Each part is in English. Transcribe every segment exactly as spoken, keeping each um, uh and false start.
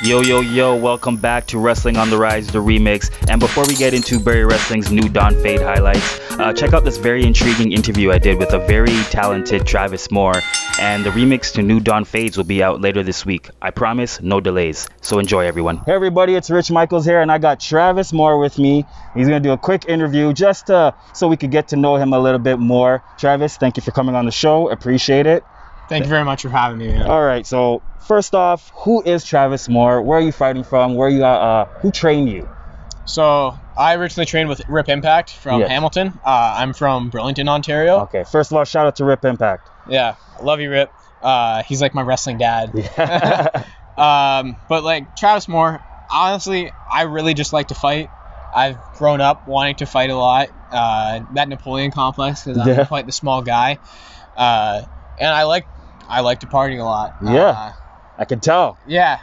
Yo, yo, yo, welcome back to Wrestling on the Rise, the remix. And before we get into Barrie Wrestling's New Dawn Fade highlights, uh, check out this very intriguing interview I did with a very talented Travis Moore. And the remix to New Dawn Fades will be out later this week. I promise, no delays. So enjoy, everyone. Hey, everybody, it's Rich Michaels here, and I got Travis Moore with me. He's going to do a quick interview just to, so we could get to know him a little bit more. Travis, thank you for coming on the show. Appreciate it. Thank you very much for having me. Yeah. All right. So first off, who is Travis Moore? Where are you fighting from? Where you uh, who trained you? So I originally trained with Rip Impact from yes. Hamilton. Uh, I'm from Burlington, Ontario. Okay. First of all, shout out to Rip Impact. Yeah, love you, Rip. Uh, he's like my wrestling dad. Yeah. um, but like Travis Moore, honestly, I really just like to fight. I've grown up wanting to fight a lot. Uh, that Napoleon complex because I'm yeah. quite the small guy, uh, and I like. I like to party a lot. Yeah, uh, I can tell. Yeah,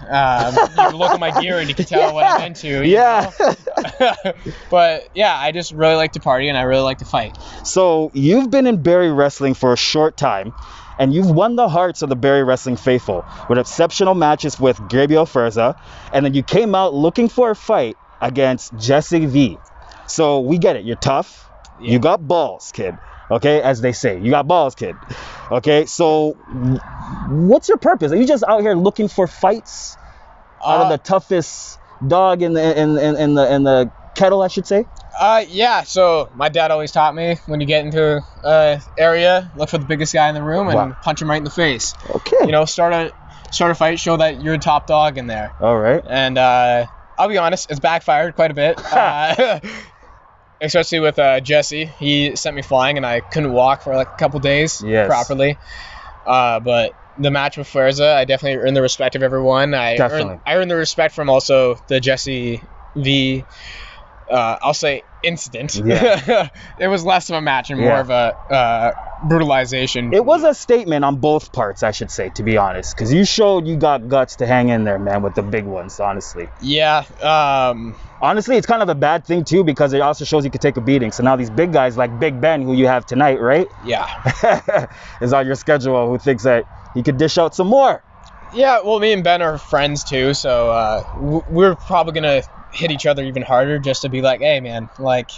um, you can look at my gear and you can tell yeah, what I'm into. Yeah. But yeah, I just really like to party and I really like to fight. So you've been in Barrie Wrestling for a short time and you've won the hearts of the Barrie Wrestling faithful with exceptional matches with Gabriel Fuerza, and then you came out looking for a fight against Jesse V. So we get it. You're tough. Yeah. You got balls, kid. Okay, as they say, you got balls, kid. Okay, so what's your purpose? Are you just out here looking for fights out uh, of the toughest dog in the in, in, in the in the kettle, I should say? Uh, yeah. So my dad always taught me when you get into an area, look for the biggest guy in the room and wow. punch him right in the face. Okay. You know, start a start a fight, show that you're a top dog in there. All right. And uh, I'll be honest, it's backfired quite a bit. uh, Especially with uh, Jesse, he sent me flying, and I couldn't walk for like a couple days yes. properly. Uh, but the match with Fuerza, I definitely earned the respect of everyone. I earned, I earned the respect from also the Jesse V. Uh, I'll say incident. Yeah. It was less of a match and yeah. more of a uh, brutalization. It was a statement on both parts, I should say, to be honest, because you showed you got guts to hang in there, man, with the big ones, honestly. Yeah. Um, honestly, it's kind of a bad thing, too, because it also shows you can take a beating. So now these big guys like Big Ben, who you have tonight, right? Yeah. Is on your schedule, who thinks that he could dish out some more. Yeah, well, me and Ben are friends, too, so uh, we're probably going to hit each other even harder just to be like, hey man, like,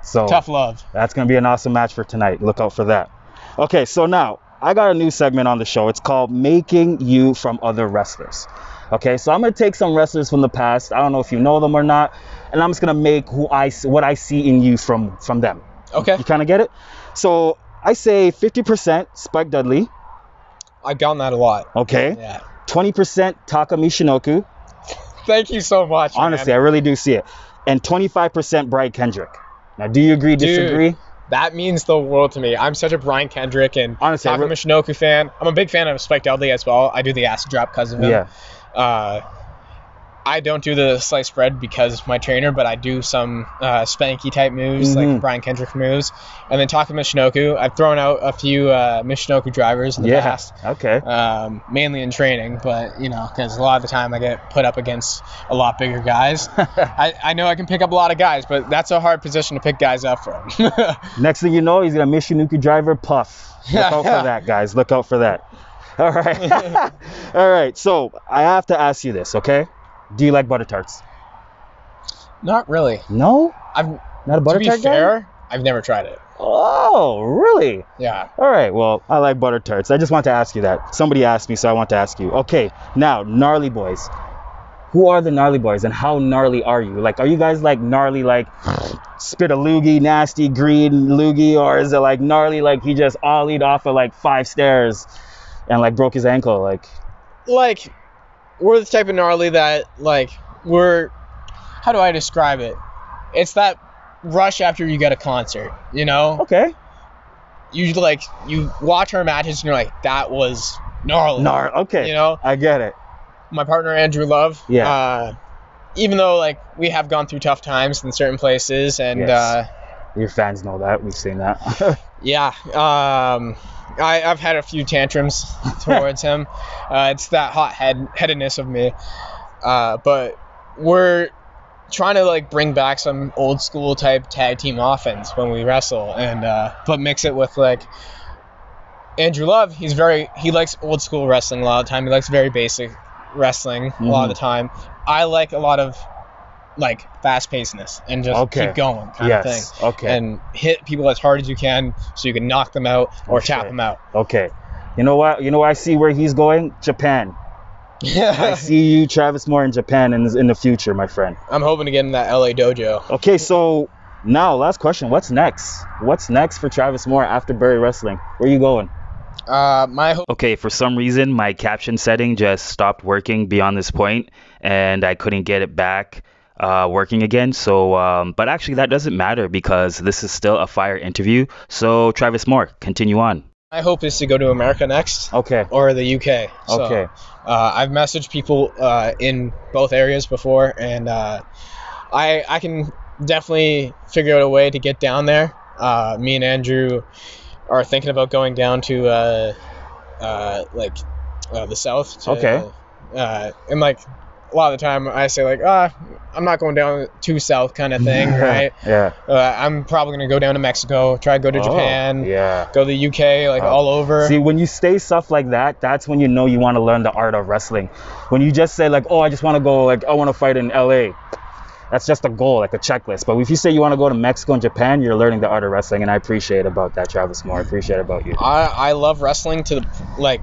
so tough love. That's gonna be an awesome match for tonight. Look out for that. Okay, so now I got a new segment on the show. It's called Making You from Other Wrestlers. Okay, so I'm gonna take some wrestlers from the past. I don't know if you know them or not, and I'm just gonna make who I what I see in you from from them. Okay, you, you kind of get it. So I say fifty percent Spike Dudley. I've gotten that a lot. Okay. Yeah. twenty percent Taka Michinoku. Thank you so much. Honestly, man. I really do see it. And twenty-five percent Brian Kendrick. Now, do you agree, Dude, disagree? That means the world to me. I'm such a Brian Kendrick and honestly, Taka really- Michinoku fan. I'm a big fan of Spike Dudley as well. I do the acid drop because of him. Yeah. Uh, I don't do the sliced bread because of my trainer, but I do some uh, spanky type moves, mm-hmm. like Brian Kendrick moves. And then Taka Michinoku. I've thrown out a few uh, Michinoku drivers in the yeah. past. Okay. Um, mainly in training, but, you know, because a lot of the time I get put up against a lot bigger guys. I, I know I can pick up a lot of guys, but that's a hard position to pick guys up from. Next thing you know, he's got a Michinoku driver puff. Look out for that, guys. Look out for that. All right. All right. So I have to ask you this, okay? Do you like butter tarts? Not really. No? I'm not a butter tart guy? To be fair, guy? I've never tried it. Oh, really? Yeah. All right. Well, I like butter tarts. I just want to ask you that. Somebody asked me, so I want to ask you. Okay. Now, Gnarly Boys. Who are the Gnarly Boys and how gnarly are you? Like, are you guys like gnarly, like spit a loogie, nasty, green loogie? Or is it like gnarly, like he just ollied off of like five stairs and like broke his ankle? Like, like... We're the type of gnarly that, like, we're, how do I describe it? It's that rush after you get a concert, you know? Okay. You, like, you watch our matches and you're like, that was gnarly. Gnar- okay. You know? I get it. My partner, Andrew Love. Yeah. Uh, even though, like, we have gone through tough times in certain places and... Yes. Uh, your fans know that. We've seen that. Yeah. Um... I, I've had a few tantrums towards him. Uh, it's that hot head, headedness of me. Uh, but we're trying to like bring back some old school type tag team offense when we wrestle, and uh, but mix it with like Andrew Love. He's very he likes old school wrestling a lot of the time. He likes very basic wrestling mm-hmm. a lot of the time. I like a lot of like fast pacedness and just okay. keep going kind yes. of thing. Okay. And hit people as hard as you can so you can knock them out or okay. tap them out. Okay. You know what? You know what I see where he's going? Japan. Yeah. I see you, Travis Moore, in Japan in, in the future, my friend. I'm hoping to get in that L A dojo. Okay, so now last question. What's next? What's next for Travis Moore after Barrie Wrestling? Where are you going? Uh, my ho- okay, for some reason, my caption setting just stopped working beyond this point, and I couldn't get it back uh, working again. So, um, but actually, that doesn't matter because this is still a fire interview. So, Travis Moore, continue on. My hope is to go to America next. Okay. Or the U K. So, okay. Uh, I've messaged people uh, in both areas before, and uh, I I can definitely figure out a way to get down there. Uh, me and Andrew are thinking about going down to uh, uh, like uh, the south. To, okay. Uh, and like a lot of the time, I say like, ah, oh, I'm not going down too south kind of thing, right? Yeah. Uh, I'm probably gonna go down to Mexico, try to go to oh, Japan, yeah. go to the U K, like oh. all over. See, when you say stuff like that, that's when you know you want to learn the art of wrestling. When you just say like, oh, I just want to go, like I want to fight in L A. That's just a goal, like a checklist. But if you say you want to go to Mexico and Japan, you're learning the art of wrestling, and I appreciate about that, Travis Moore. I appreciate about you. I, I love wrestling to the, like,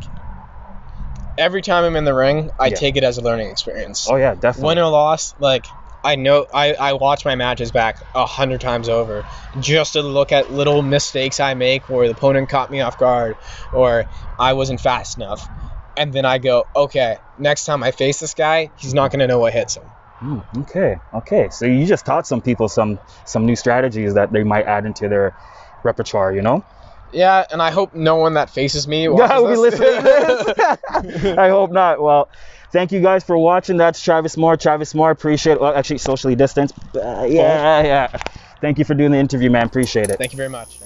every time I'm in the ring, I yeah. take it as a learning experience. Oh, yeah, definitely. Win or loss, like, I know, I, I watch my matches back a hundred times over just to look at little mistakes I make or the opponent caught me off guard or I wasn't fast enough. And then I go, okay, next time I face this guy, he's not going to know what hits him. Mm, okay, okay. So you just taught some people some some new strategies that they might add into their repertoire, you know? Yeah, and I hope no one that faces me watches yeah, we listen to this. I hope not. Well, thank you guys for watching. That's Travis Moore. Travis Moore, appreciate it. Well, actually, socially distanced. Uh, yeah, yeah. Thank you for doing the interview, man. Appreciate it. Thank you very much.